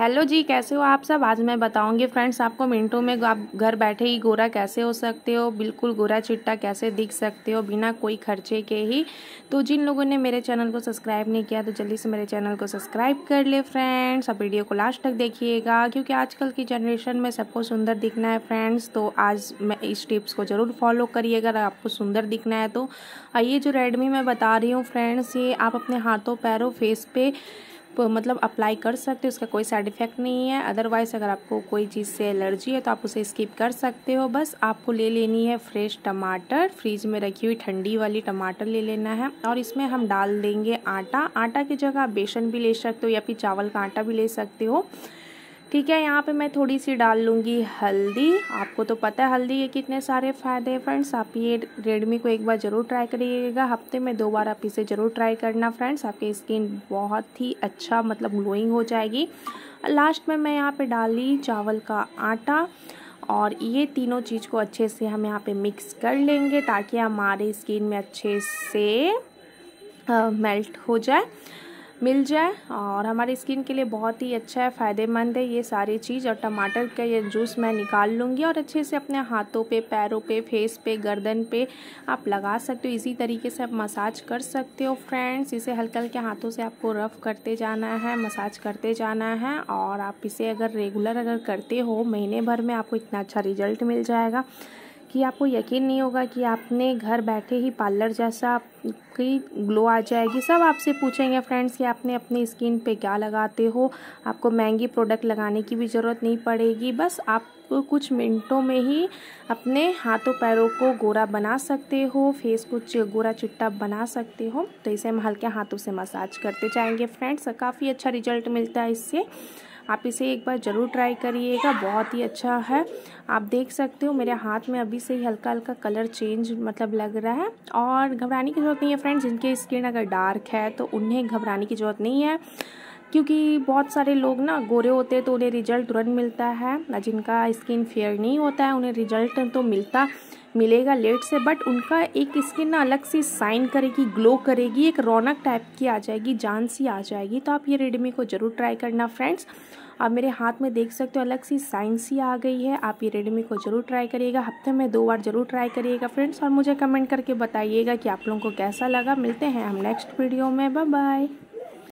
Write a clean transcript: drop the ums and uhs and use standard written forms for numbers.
Hello जी, कैसे हो आप सब। आज मैं बताऊंगी फ्रेंड्स आपको मिनटों में आप घर बैठे ही गोरा कैसे हो सकते हो, बिल्कुल गोरा चिट्टा कैसे दिख सकते हो बिना कोई खर्चे के ही। तो जिन लोगों ने मेरे चैनल को सब्सक्राइब नहीं किया तो जल्दी से मेरे चैनल को सब्सक्राइब कर ले फ्रेंड्स। अब वीडियो को लास्ट तक देखिएगा क्योंकि आजकल की जनरेशन में सबको सुंदर दिखना है फ्रेंड्स। तो आज मैं इस टिप्स को ज़रूर फॉलो करिएगा अगर आपको सुंदर दिखना है तो। ये जो रेडमी मैं बता रही हूँ फ्रेंड्स, ये आप अपने हाथों पैरों फेस पे मतलब अप्लाई कर सकते हो, इसका कोई साइड इफेक्ट नहीं है। अदरवाइज़ अगर आपको कोई चीज़ से एलर्जी है तो आप उसे स्किप कर सकते हो। बस आपको ले लेनी है फ्रेश टमाटर, फ्रीज में रखी हुई ठंडी वाली टमाटर ले लेना है और इसमें हम डाल देंगे आटा। आटा की जगह आप बेसन भी ले सकते हो या फिर चावल का आटा भी ले सकते हो, ठीक है। यहाँ पे मैं थोड़ी सी डाल लूँगी हल्दी। आपको तो पता है हल्दी के कितने सारे फ़ायदे हैं फ्रेंड्स। आप ये रेडमी को एक बार ज़रूर ट्राई करिएगा, हफ्ते में 2 बार आप इसे ज़रूर ट्राई करना फ्रेंड्स। आपकी स्किन बहुत ही अच्छा मतलब ग्लोइंग हो जाएगी। लास्ट में मैं यहाँ पे डाली चावल का आटा और ये तीनों चीज़ को अच्छे से हम यहाँ पर मिक्स कर लेंगे ताकि हमारी स्किन में अच्छे से मेल्ट हो जाए, मिल जाए और हमारी स्किन के लिए बहुत ही अच्छा है, फ़ायदेमंद है ये सारी चीज़। और टमाटर का ये जूस मैं निकाल लूँगी और अच्छे से अपने हाथों पे, पैरों पे, फेस पे, गर्दन पे आप लगा सकते हो। इसी तरीके से आप मसाज कर सकते हो फ्रेंड्स। इसे हल्के हल्के हाथों से आपको रफ़ करते जाना है, मसाज करते जाना है। और आप इसे अगर रेगुलर अगर करते हो महीने भर में आपको इतना अच्छा रिजल्ट मिल जाएगा कि आपको यकीन नहीं होगा कि आपने घर बैठे ही पार्लर जैसा आपकी ग्लो आ जाएगी। सब आपसे पूछेंगे फ्रेंड्स कि आपने अपनी स्किन पे क्या लगाते हो। आपको महंगी प्रोडक्ट लगाने की भी ज़रूरत नहीं पड़ेगी, बस आप कुछ मिनटों में ही अपने हाथों पैरों को गोरा बना सकते हो, फेस को गोरा चिट्टा बना सकते हो। तो इसे हम हल्के हाथों से मसाज करते जाएंगे फ्रेंड्स, काफ़ी अच्छा रिजल्ट मिलता है इससे। आप इसे एक बार ज़रूर ट्राई करिएगा, बहुत ही अच्छा है। आप देख सकते हो मेरे हाथ में अभी से ही हल्का हल्का कलर चेंज मतलब लग रहा है। और घबराने की ज़रूरत नहीं है फ्रेंड्स, जिनकी स्किन अगर डार्क है तो उन्हें घबराने की ज़रूरत नहीं है क्योंकि बहुत सारे लोग ना गोरे होते हैं तो उन्हें रिजल्ट तुरंत मिलता है। जिनका स्किन फेयर नहीं होता है उन्हें रिजल्ट तो मिलेगा लेट से, बट उनका एक स्किन ना अलग सी शाइन करेगी, ग्लो करेगी, एक रौनक टाइप की आ जाएगी, जान सी आ जाएगी। तो आप ये रेडमी को ज़रूर ट्राई करना फ्रेंड्स। आप मेरे हाथ में देख सकते हो अलग सी शाइन सी आ गई है। आप ये रेडमी को ज़रूर ट्राई करिएगा, हफ्ते में 2 बार ज़रूर ट्राई करिएगा फ्रेंड्स। और मुझे कमेंट करके बताइएगा कि आप लोगों को कैसा लगा। मिलते हैं हम नेक्स्ट वीडियो में, बाय बाय।